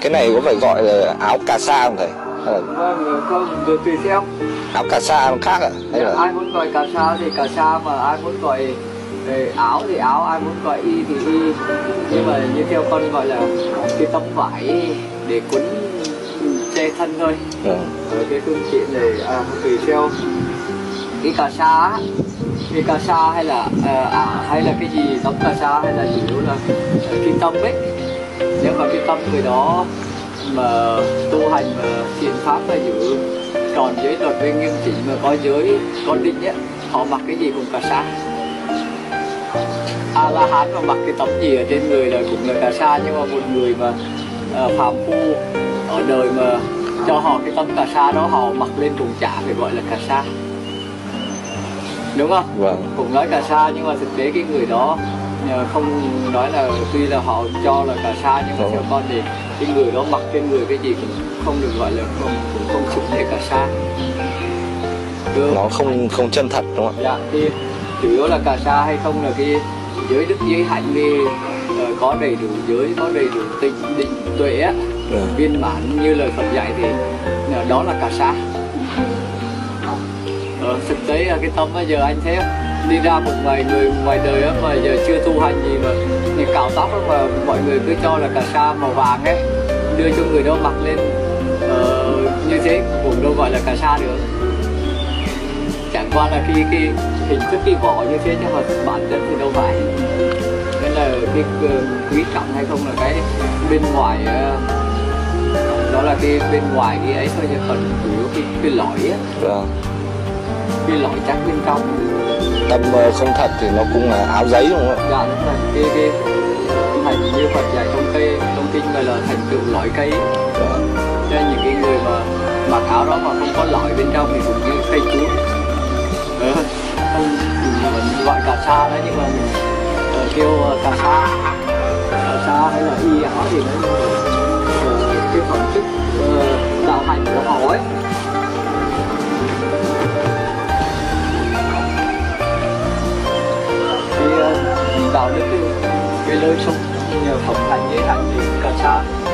Cái này có phải gọi là áo cà sa không thầy? Vâng, không, tùy theo. Áo cà sa nó khác à? Hay là... Ai muốn gọi cà sa thì cà sa, mà ai muốn gọi áo thì áo, ai muốn gọi y thì y. Nhưng mà như theo con gọi là cái tấm vải để cuốn che thân thôi. Cái phương tiện này tùy theo. Cái cà sa, cái cà sa hay là cái gì giống cà sa hay là chủ yếu là cái tâm ấy. Nếu mà cái tâm người đó mà tu hành mà thiền pháp là giữ tròn giới luật với nghiêm chỉnh mà có giới có định ấy, họ mặc cái gì cũng cà sa. A-la-hán mà mặc cái tấm gì ở trên người là cũng là cà sa, nhưng mà một người mà phàm phu ở đời mà cho họ cái tấm cà sa đó họ mặc lên cũng chả phải gọi là cà sa. Đúng không? Vâng. Cũng nói cà sa nhưng mà thực tế cái người đó không nói là tuy là họ cho là cà sa nhưng mà theo con thì cái người đó mặc trên người cái gì cũng không được gọi là không xứng để cà sa. Nó không chân thật đúng không? Dạ, thì chủ yếu là cà sa hay không là cái giới đức giới hạnh thì có đầy đủ giới, có đầy đủ tình định tuệ á, viên mãn như lời Phật dạy thì đó là cà sa. Thực tế là cái tâm bây giờ anh thấy đi ra một vài người ngoài đời á, mà giờ chưa tu hành gì mà những cạo tóc đó mà mọi người cứ cho là cà sa màu vàng ấy, đưa cho người đó mặc lên như thế cũng đâu gọi là cà sa được. Chẳng qua là cái hình thức cái vỏ như thế chứ mà bản chất thì đâu phải. Nên là cái quý trọng hay không là cái bên ngoài, đó là cái bên ngoài cái ấy thôi, chứ còn chủ yếu cái lõi á. Cái lõi chắc bên trong. Tâm không thật thì nó cũng là áo giấy đúng không ạ? Dạ đúng rồi, cái thành như Phật dạy trong kinh gọi là thành tựu lõi cây. Cho những cái người mà mặc áo đó mà không có lõi bên trong thì cũng như cây chuối. Mình gọi cà sa đấy nhưng mà mình kêu cà sa hay là y áo thì nó cái phẩm chất đạo hành của họ ấy. Đạo đức cái lối sống như phẩm hạnh giới hạnh thì cà sa.